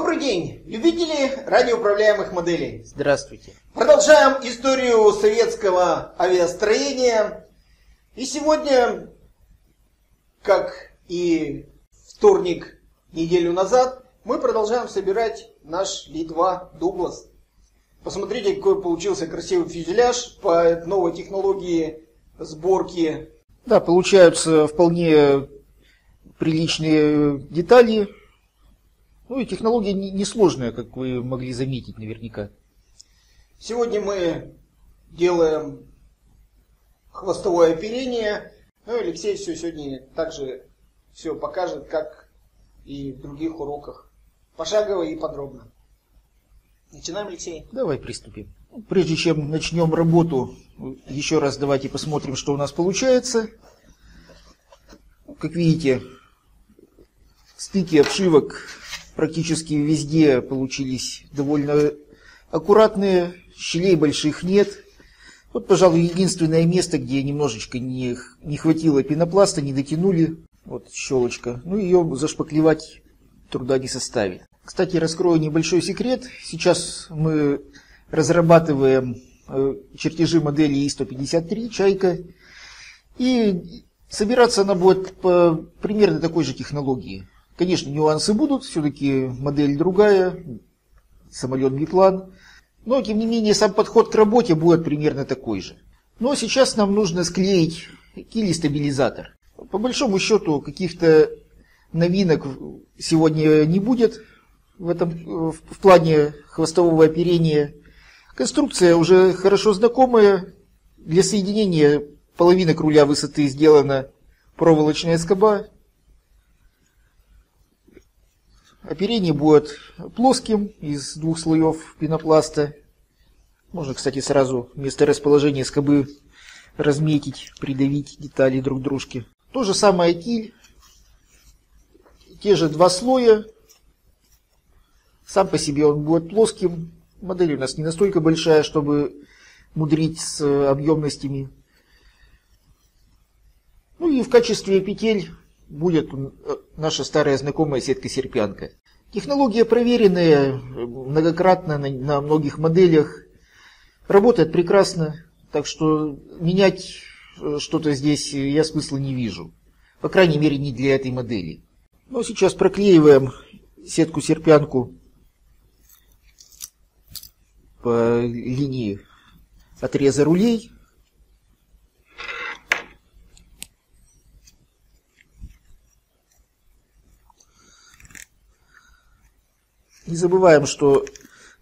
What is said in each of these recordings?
Добрый день, любители радиоуправляемых моделей. Здравствуйте. Продолжаем историю советского авиастроения. И сегодня, как и вторник неделю назад, мы продолжаем собирать наш Ли-2 Дуглас. Посмотрите, какой получился красивый фюзеляж по новой технологии сборки. Да, получаются вполне приличные детали. Ну и технология несложная, как вы могли заметить наверняка. Сегодня мы делаем хвостовое оперение. Ну и Алексей сегодня также все покажет, как и в других уроках. Пошагово и подробно. Начинаем, Алексей? Давай приступим. Прежде чем начнем работу, еще раз давайте посмотрим, что у нас получается. Как видите, стыки обшивок практически везде получились довольно аккуратные, щелей больших нет. Вот, пожалуй, единственное место, где немножечко не хватило пенопласта, не дотянули. Вот щелочка. Ну, ее зашпаклевать труда не составит. Кстати, раскрою небольшой секрет. Сейчас мы разрабатываем чертежи модели И-153 «Чайка». И собираться она будет по примерно такой же технологии. Конечно, нюансы будут, все-таки модель другая, самолет биплан. Но, тем не менее, сам подход к работе будет примерно такой же. Но сейчас нам нужно склеить кили-стабилизатор. По большому счету, каких-то новинок сегодня не будет в плане хвостового оперения. Конструкция уже хорошо знакомая. Для соединения половинок руля высоты сделана проволочная скоба. Оперение будет плоским, из двух слоев пенопласта. Можно, кстати, сразу место расположения скобы разметить, придавить детали друг к дружке. То же самое киль, те же два слоя. Сам по себе он будет плоским. Модель у нас не настолько большая, чтобы мудрить с объемностями. Ну и в качестве петель будет наша старая знакомая сетка-серпянка. Технология проверенная многократно на многих моделях. Работает прекрасно, так что менять что-то здесь я смысла не вижу. По крайней мере, не для этой модели. Но сейчас проклеиваем сетку-серпянку по линии отреза рулей. Не забываем, что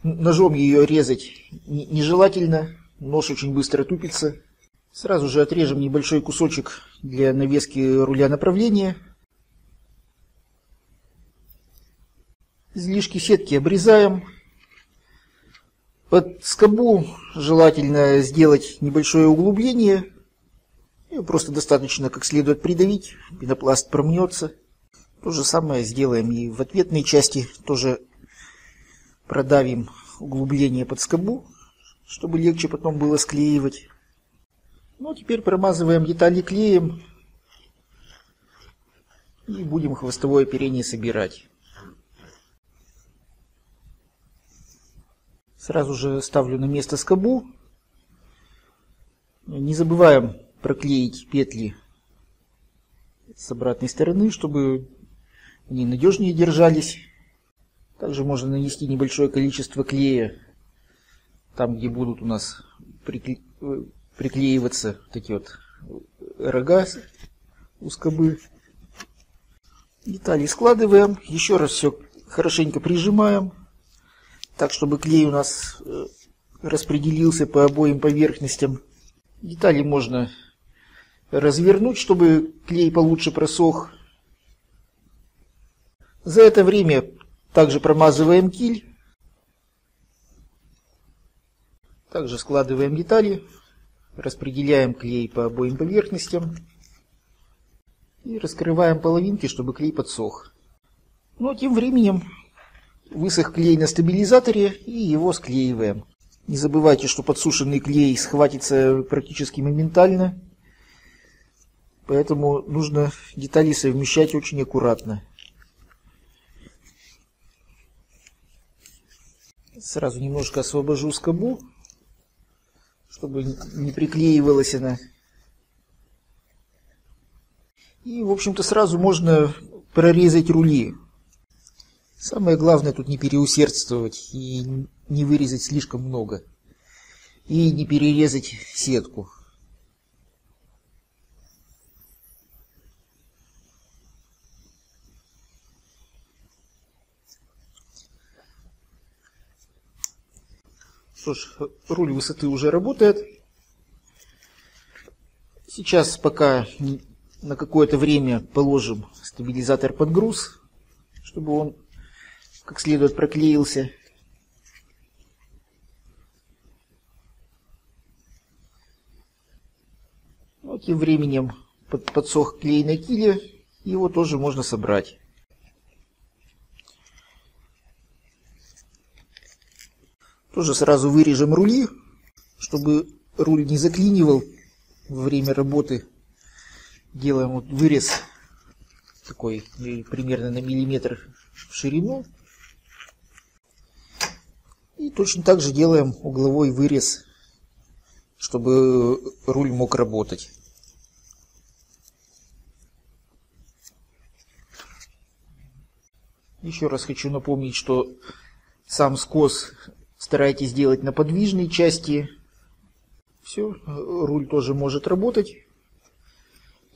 ножом ее резать нежелательно, нож очень быстро тупится. Сразу же отрежем небольшой кусочек для навески руля направления. Излишки сетки обрезаем. Под скобу желательно сделать небольшое углубление. Ее просто достаточно как следует придавить, пенопласт промнется. То же самое сделаем и в ответной части, тоже продавим углубление под скобу, чтобы легче потом было склеивать. Ну, теперь промазываем детали клеем и будем хвостовое оперение собирать. Сразу же ставлю на место скобу. Не забываем проклеить петли с обратной стороны, чтобы они надежнее держались. Также можно нанести небольшое количество клея там, где будут у нас приклеиваться такие вот рога у скобы. Детали складываем, еще раз все хорошенько прижимаем, так чтобы клей у нас распределился по обоим поверхностям. Детали можно развернуть, чтобы клей получше просох. За это время также промазываем киль. Также складываем детали. Распределяем клей по обоим поверхностям. И раскрываем половинки, чтобы клей подсох. Ну а тем временем высох клей на стабилизаторе и его склеиваем. Не забывайте, что подсушенный клей схватится практически моментально. Поэтому нужно детали совмещать очень аккуратно. Сразу немножко освобожу скобу, чтобы не приклеивалась она. И, в общем-то, сразу можно прорезать рули. Самое главное тут не переусердствовать и не вырезать слишком много. И не перерезать сетку. Что ж, руль высоты уже работает. Сейчас пока на какое-то время положим стабилизатор под груз, чтобы он как следует проклеился. Вот, тем временем подсох клей на киле, его тоже можно собрать. Тоже сразу вырежем рули, чтобы руль не заклинивал во время работы. Делаем вот вырез такой примерно на миллиметр в ширину. И точно так же делаем угловой вырез, чтобы руль мог работать. Еще раз хочу напомнить, что сам скос старайтесь делать на подвижной части. Все, руль тоже может работать.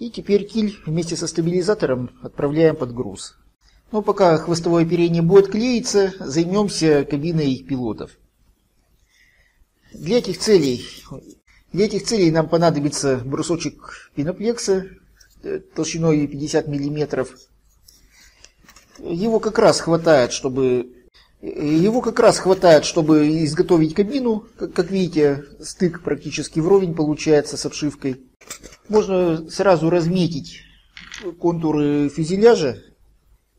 И теперь киль вместе со стабилизатором отправляем под груз. Но пока хвостовое оперение будет клеиться, займемся кабиной пилотов. Для этих целей нам понадобится брусочек пеноплекса толщиной 50 мм. Его как раз хватает, чтобы изготовить кабину. Как видите, стык практически вровень получается с обшивкой. Можно сразу разметить контуры фюзеляжа,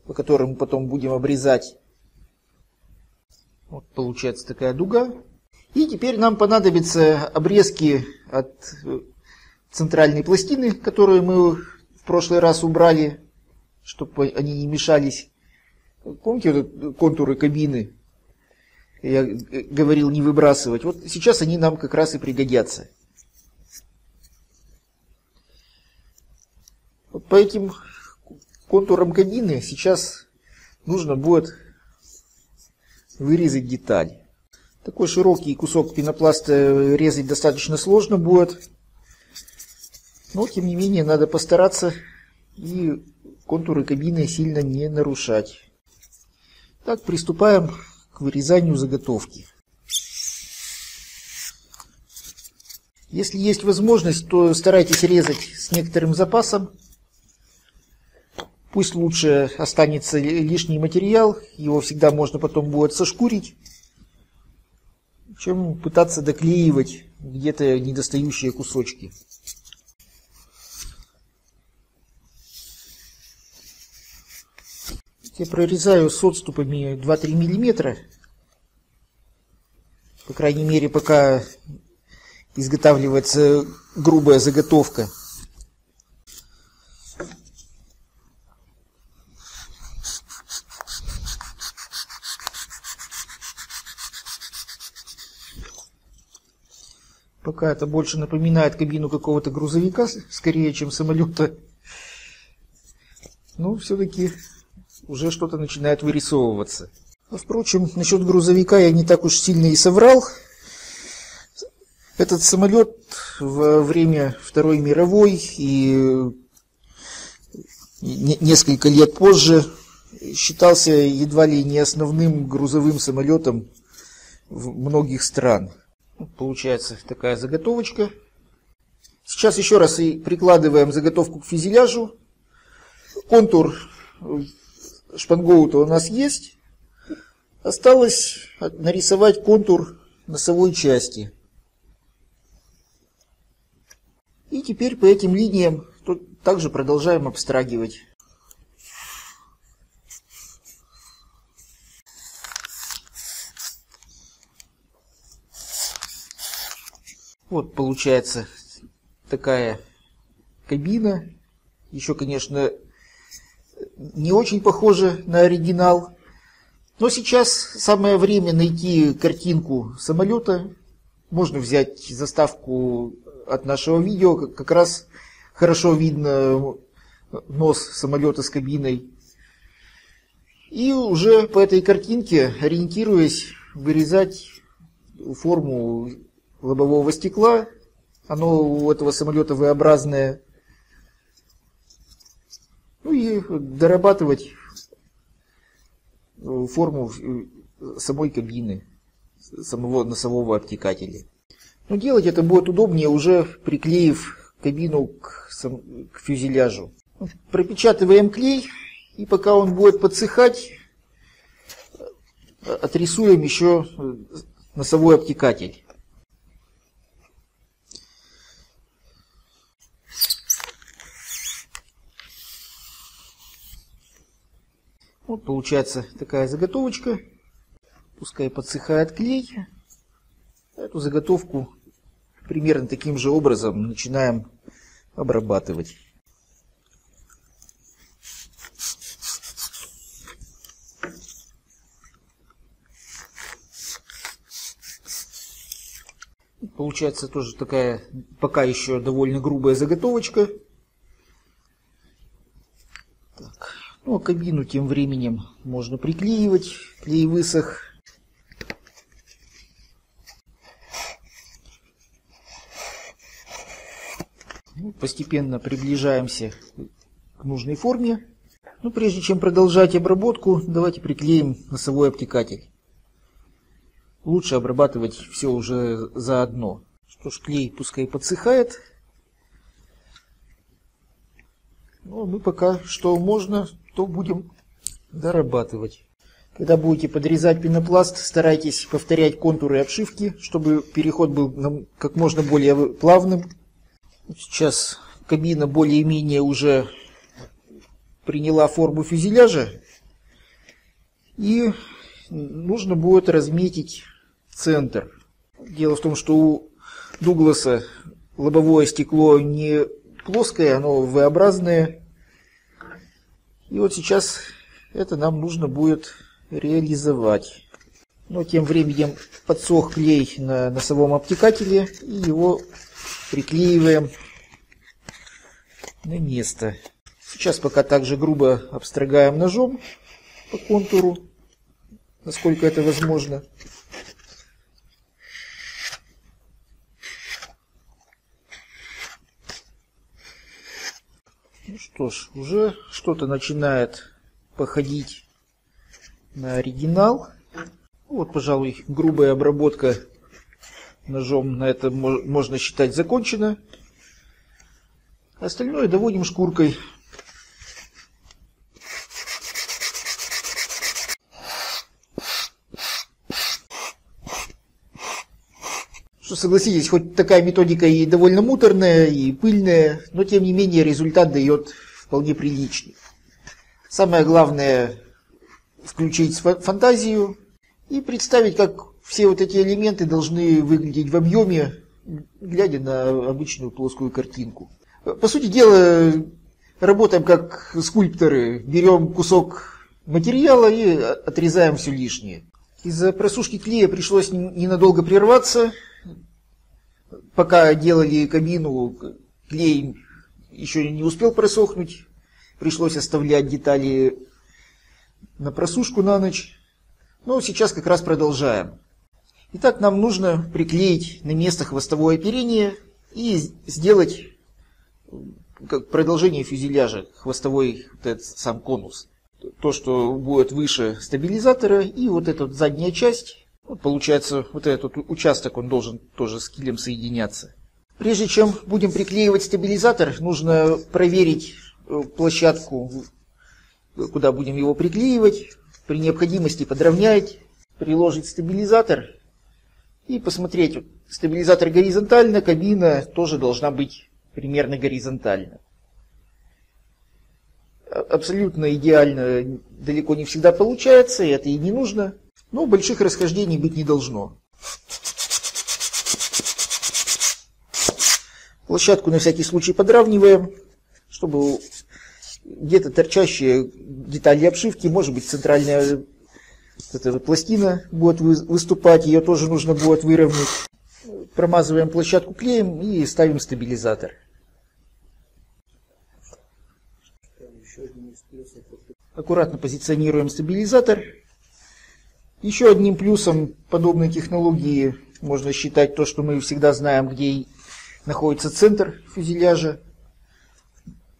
по которым потом будем обрезать. Вот получается такая дуга. И теперь нам понадобятся обрезки от центральной пластины, которую мы в прошлый раз убрали, чтобы они не мешались. Помните вот контуры кабины? Я говорил не выбрасывать. Вот сейчас они нам как раз и пригодятся. Вот по этим контурам кабины сейчас нужно будет вырезать деталь. Такой широкий кусок пенопласта резать достаточно сложно будет. Но тем не менее надо постараться и контуры кабины сильно не нарушать. Так, приступаем к вырезанию заготовки. Если есть возможность, то старайтесь резать с некоторым запасом. Пусть лучше останется лишний материал, его всегда можно потом будет сошкурить, чем пытаться доклеивать где-то недостающие кусочки. Я прорезаю с отступами 2-3 мм. По крайней мере, пока изготавливается грубая заготовка. Пока это больше напоминает кабину какого-то грузовика, скорее, чем самолета. Но все-таки уже что-то начинает вырисовываться. Впрочем, насчет грузовика я не так уж сильно и соврал. Этот самолет во время Второй мировой и несколько лет позже считался едва ли не основным грузовым самолетом многих стран. Получается такая заготовочка. Сейчас еще раз и прикладываем заготовку к фюзеляжу. Контур шпангоута у нас есть. Осталось нарисовать контур носовой части. И теперь по этим линиям также продолжаем обстрагивать. Вот получается такая кабина. Еще, конечно, не очень похожа на оригинал, Но сейчас самое время найти картинку самолета. Можно взять заставку от нашего видео, как раз хорошо видно нос самолета с кабиной. И уже по этой картинке, ориентируясь, вырезать форму лобового стекла. Оно у этого самолета V-образное. Ну и дорабатывать форму самой кабины, самого носового обтекателя. Но делать это будет удобнее, уже приклеив кабину к фюзеляжу. Пропечатываем клей, и пока он будет подсыхать, отрисуем еще носовой обтекатель. Вот получается такая заготовочка. Пускай подсыхает клей. Эту заготовку примерно таким же образом начинаем обрабатывать. Получается тоже такая пока еще довольно грубая заготовочка. Так. Ну, а кабину тем временем можно приклеивать. Клей высох. Постепенно приближаемся к нужной форме. Но прежде чем продолжать обработку, давайте приклеим носовой обтекатель. Лучше обрабатывать все уже заодно. Что ж, клей пускай подсыхает. Но мы пока что можно, то будем дорабатывать. Когда будете подрезать пенопласт, старайтесь повторять контуры обшивки, чтобы переход был как можно более плавным. Сейчас кабина более-менее уже приняла форму фюзеляжа. И нужно будет разметить центр. Дело в том, что у Дугласа лобовое стекло не плоское, оно V-образное. И вот сейчас это нам нужно будет реализовать. Но тем временем подсох клей на носовом обтекателе, и его приклеиваем на место. Сейчас пока также грубо обстригаем ножом по контуру, насколько это возможно. Ну что ж, уже что-то начинает походить на оригинал. Вот, пожалуй, грубая обработка ножом на это можно считать закончено. Остальное доводим шкуркой. Что, согласитесь, хоть такая методика и довольно муторная, и пыльная, но тем не менее результат дает вполне приличный. Самое главное — включить фантазию и представить, как все вот эти элементы должны выглядеть в объеме, глядя на обычную плоскую картинку. По сути дела, работаем как скульпторы. Берем кусок материала и отрезаем все лишнее. Из-за просушки клея пришлось ненадолго прерваться. Пока делали кабину, клей еще не успел просохнуть. Пришлось оставлять детали на просушку на ночь. Но сейчас как раз продолжаем. Итак, нам нужно приклеить на место хвостовое оперение и сделать как продолжение фюзеляжа, хвостовой вот этот сам конус. То, что будет выше стабилизатора, и вот эта вот задняя часть. Вот получается, вот этот участок, он должен тоже с килем соединяться. Прежде чем будем приклеивать стабилизатор, нужно проверить площадку, куда будем его приклеивать. При необходимости подровнять, приложить стабилизатор. И посмотреть, стабилизатор горизонтально, кабина тоже должна быть примерно горизонтально. Абсолютно идеально далеко не всегда получается, и это и не нужно, но больших расхождений быть не должно. Площадку на всякий случай подравниваем, чтобы где-то торчащие детали обшивки, может быть центральная эта пластина будет выступать, ее тоже нужно будет выровнять. Промазываем площадку клеем и ставим стабилизатор. Аккуратно позиционируем стабилизатор. Еще одним плюсом подобной технологии можно считать то, что мы всегда знаем, где находится центр фюзеляжа.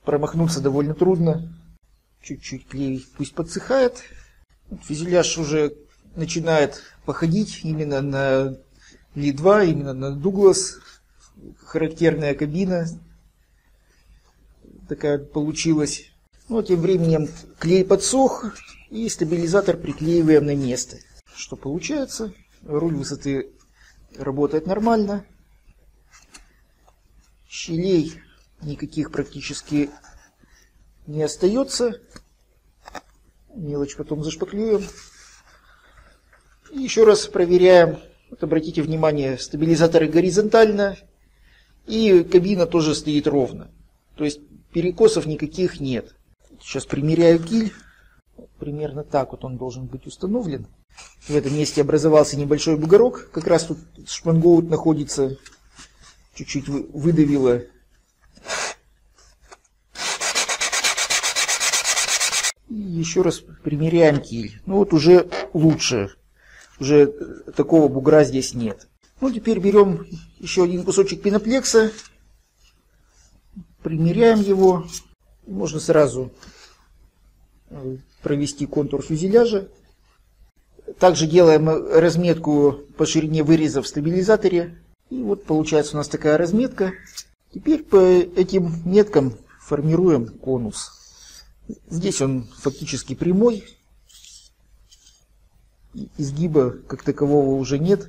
Промахнуться довольно трудно. Чуть-чуть клей пусть подсыхает. Фюзеляж уже начинает походить именно на Ли-2, именно на Дуглас. Характерная кабина такая получилась. Но тем временем клей подсох, и стабилизатор приклеиваем на место. Что получается? Руль высоты работает нормально. Щелей никаких практически не остается. Мелочь потом зашпаклюем. И еще раз проверяем. Вот обратите внимание, стабилизаторы горизонтально, и кабина тоже стоит ровно. То есть перекосов никаких нет. Сейчас примеряю киль. Примерно так вот он должен быть установлен. В этом месте образовался небольшой бугорок. Как раз тут шпангоут находится. Чуть-чуть выдавило. И еще раз примеряем киль. Ну вот уже лучше. Уже такого бугра здесь нет. Ну теперь берем еще один кусочек пеноплекса. Примеряем его. Можно сразу провести контур фюзеляжа. Также делаем разметку по ширине выреза в стабилизаторе. И вот получается у нас такая разметка. Теперь по этим меткам формируем конус. Здесь он фактически прямой. Изгиба как такового уже нет.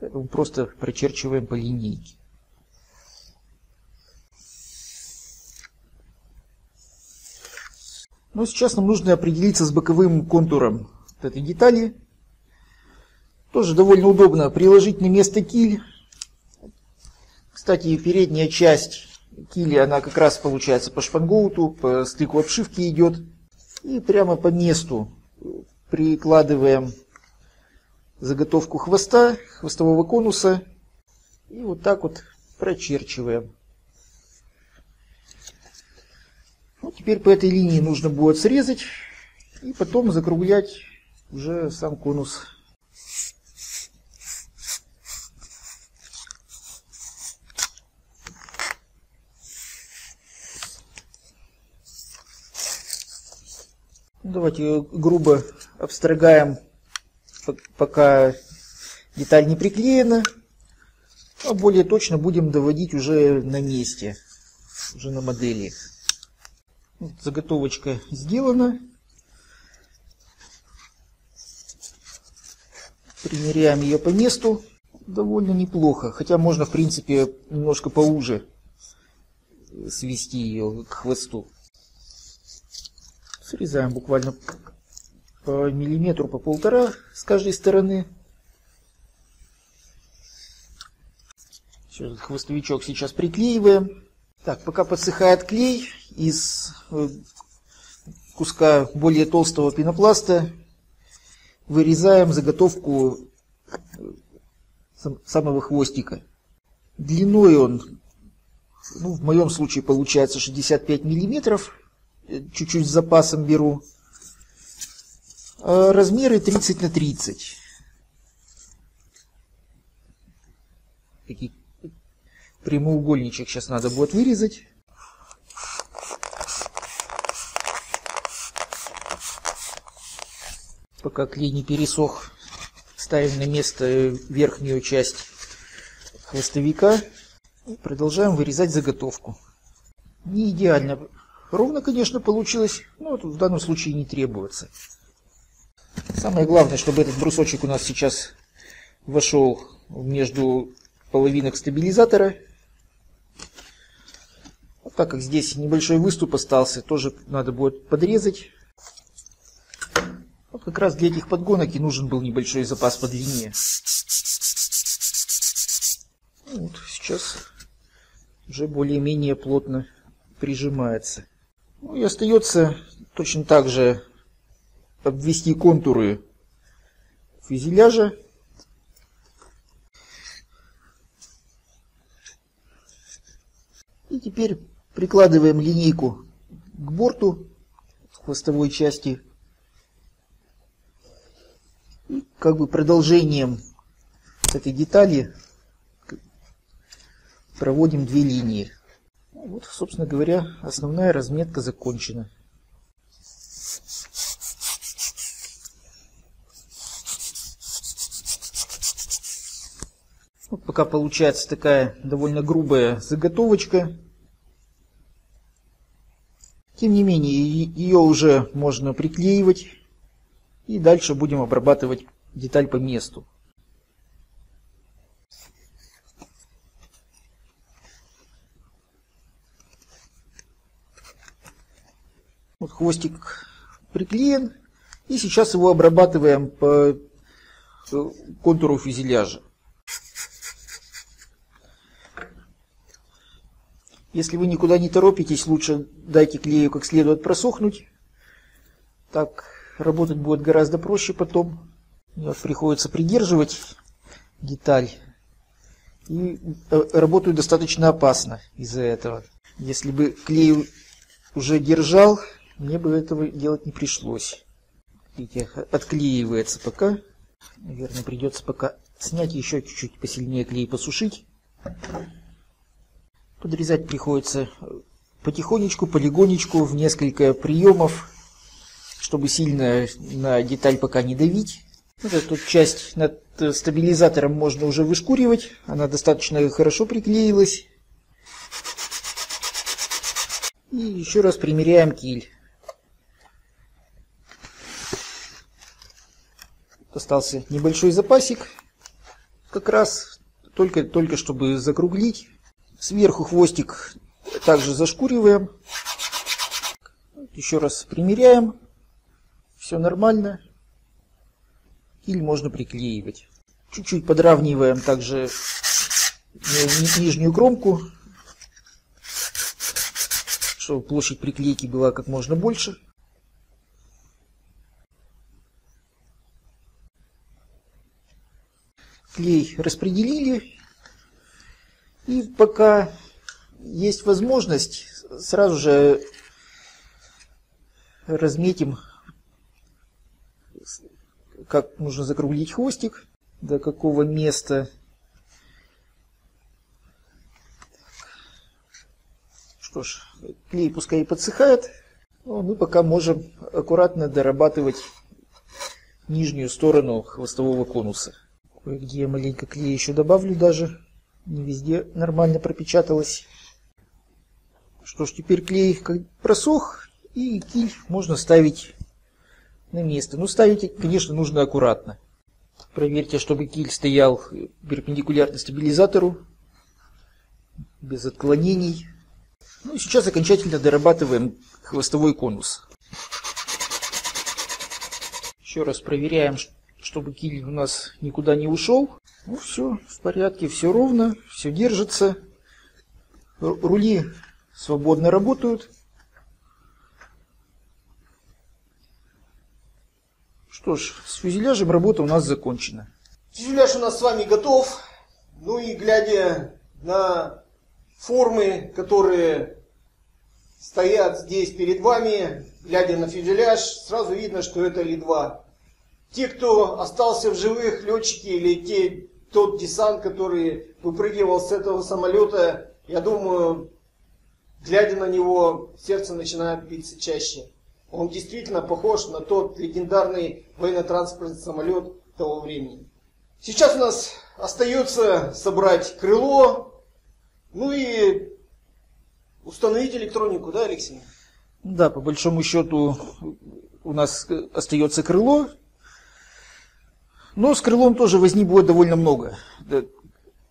Поэтому просто прочерчиваем по линейке. Но сейчас нам нужно определиться с боковым контуром вот этой детали. Тоже довольно удобно приложить на место киль. Кстати, передняя часть кили, она как раз получается по шпангоуту, по стыку обшивки идет. И прямо по месту прикладываем заготовку хвоста, хвостового конуса. И вот так вот прочерчиваем. Ну, теперь по этой линии нужно будет срезать и потом закруглять уже сам конус. Давайте грубо обстругаем, пока деталь не приклеена, а более точно будем доводить уже на месте, уже на модели. Заготовочка сделана. Примеряем ее по месту. Довольно неплохо. Хотя можно, в принципе, немножко поуже свести ее к хвосту. Срезаем буквально по миллиметру, по полтора с каждой стороны. Все, хвостовичок сейчас приклеиваем. Так, пока подсыхает клей, из куска более толстого пенопласта вырезаем заготовку самого хвостика. Длиной он, ну, в моем случае получается 65 миллиметров, чуть-чуть с запасом беру. А размеры 30 на 30. Такие прямоугольничек сейчас надо будет вырезать. Пока клей не пересох, ставим на место верхнюю часть хвостовика и продолжаем вырезать заготовку. Не идеально ровно, конечно, получилось, но в данном случае не требуется. Самое главное, чтобы этот брусочек у нас сейчас вошел между половинок стабилизатора. Вот так как здесь небольшой выступ остался, тоже надо будет подрезать. Вот как раз для этих подгонок и нужен был небольшой запас по длине. Вот сейчас уже более-менее плотно прижимается. Ну и остается точно так же обвести контуры фюзеляжа. И теперь прикладываем линейку к борту хвостовой части. И как бы продолжением этой детали проводим две линии. Вот, собственно говоря, основная разметка закончена. Вот пока получается такая довольно грубая заготовочка. Тем не менее, ее уже можно приклеивать. И дальше будем обрабатывать деталь по месту. Вот хвостик приклеен. И сейчас его обрабатываем по контуру фюзеляжа. Если вы никуда не торопитесь, лучше дайте клею как следует просохнуть. Так работать будет гораздо проще потом. Вот приходится придерживать деталь. И работаю достаточно опасно из-за этого. Если бы клею уже держал, мне бы этого делать не пришлось. Видите, отклеивается пока. Наверное, придется пока снять еще чуть-чуть посильнее клей, посушить. Подрезать приходится потихонечку, полигонечку, в несколько приемов, чтобы сильно на деталь пока не давить. Вот эту часть над стабилизатором можно уже вышкуривать, она достаточно хорошо приклеилась. И еще раз примеряем киль. Остался небольшой запасик, как раз только чтобы закруглить. Сверху хвостик также зашкуриваем. Еще раз примеряем. Все нормально. Киль можно приклеивать. Чуть-чуть подравниваем также нижнюю кромку, чтобы площадь приклейки была как можно больше. Клей распределили. И пока есть возможность, сразу же разметим, как нужно закруглить хвостик, до какого места, что ж, клей пускай и подсыхает, но мы пока можем аккуратно дорабатывать нижнюю сторону хвостового конуса. Кое-где я маленько клея еще добавлю даже. Не везде нормально пропечаталось. Что ж, теперь клей просох, и киль можно ставить на место. Но ставить, конечно, нужно аккуратно. Проверьте, чтобы киль стоял перпендикулярно стабилизатору, без отклонений. Ну и сейчас окончательно дорабатываем хвостовой конус. Еще раз проверяем, чтобы киль у нас никуда не ушел. Ну все, в порядке, все ровно, все держится. Рули свободно работают. Что ж, с фюзеляжем работа у нас закончена. Фюзеляж у нас с вами готов. Ну и глядя на формы, которые стоят здесь перед вами, глядя на фюзеляж, сразу видно, что это Ли-2. Те, кто остался в живых, летчики или тот десант, который выпрыгивал с этого самолета, я думаю, глядя на него, сердце начинает биться чаще. Он действительно похож на тот легендарный военно-транспортный самолет того времени. Сейчас у нас остается собрать крыло, ну и установить электронику, да, Алексей? Да, по большому счету у нас остается крыло. Но с крылом тоже возни будет довольно много.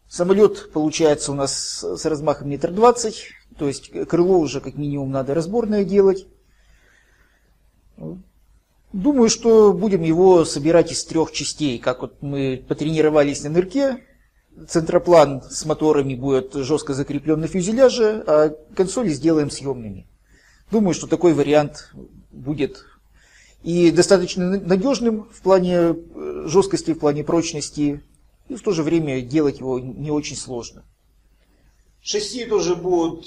Самолет получается у нас с размахом метр 20, то есть крыло уже как минимум надо разборное делать. Думаю, что будем его собирать из трех частей, как вот мы потренировались на нырке. Центроплан с моторами будет жестко закреплен на фюзеляже, а консоли сделаем съемными. Думаю, что такой вариант будет и достаточно надежным в плане жесткости, в плане прочности, и в то же время делать его не очень сложно. Шасси тоже будут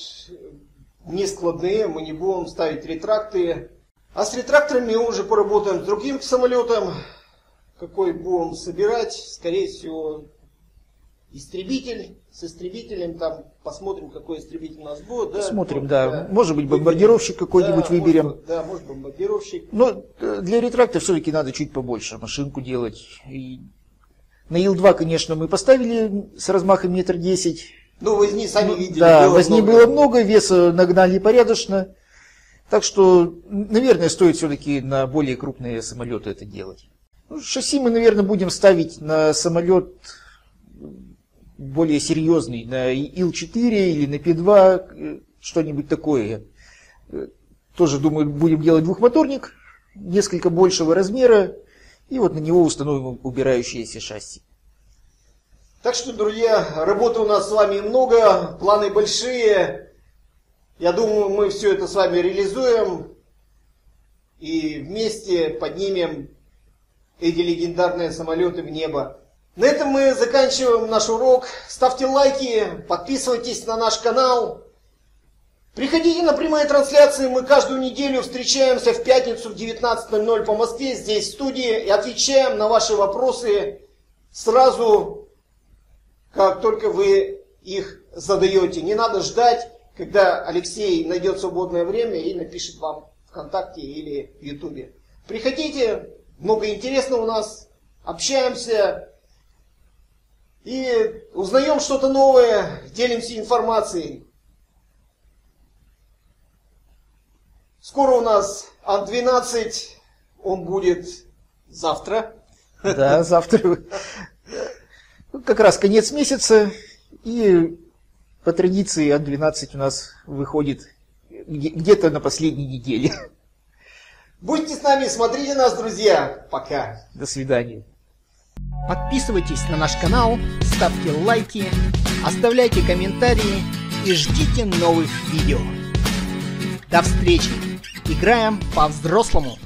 нескладные, мы не будем ставить ретракты. А с ретракторами мы уже поработаем с другим самолетом. Какой будем собирать? Скорее всего, истребитель. С истребителем там посмотрим, какой истребитель у нас будет. Да? Посмотрим, да. Может быть, бомбардировщик какой-нибудь выберем. Может, бомбардировщик. Но для ретракта все-таки надо чуть побольше машинку делать. И на Ил-2, конечно, мы поставили с размахом 1,10 м. Ну, возни сами видели. Да, возни было много, веса нагнали порядочно. Так что, наверное, стоит все-таки на более крупные самолеты это делать. Шасси мы, наверное, будем ставить на самолет более серьезный, на Ил-4 или на Пи-2, что-нибудь такое. Тоже, думаю, будем делать двухмоторник, несколько большего размера, и вот на него установим убирающиеся шасси. Так что, друзья, работы у нас с вами много, планы большие. Я думаю, мы все это с вами реализуем и вместе поднимем эти легендарные самолеты в небо. На этом мы заканчиваем наш урок. Ставьте лайки, подписывайтесь на наш канал. Приходите на прямые трансляции. Мы каждую неделю встречаемся в пятницу в 19:00 по Москве, здесь в студии, и отвечаем на ваши вопросы сразу, как только вы их задаете. Не надо ждать, когда Алексей найдет свободное время и напишет вам ВКонтакте или в Ютубе. Приходите, много интересного у нас, общаемся. И узнаем что-то новое, делимся информацией. Скоро у нас Ан-12, он будет завтра. Да, завтра. Как раз конец месяца, и по традиции Ан-12 у нас выходит где-то на последней неделе. Будьте с нами, смотрите нас, друзья. Пока. До свидания. Подписывайтесь на наш канал, ставьте лайки, оставляйте комментарии и ждите новых видео. До встречи! Играем по-взрослому!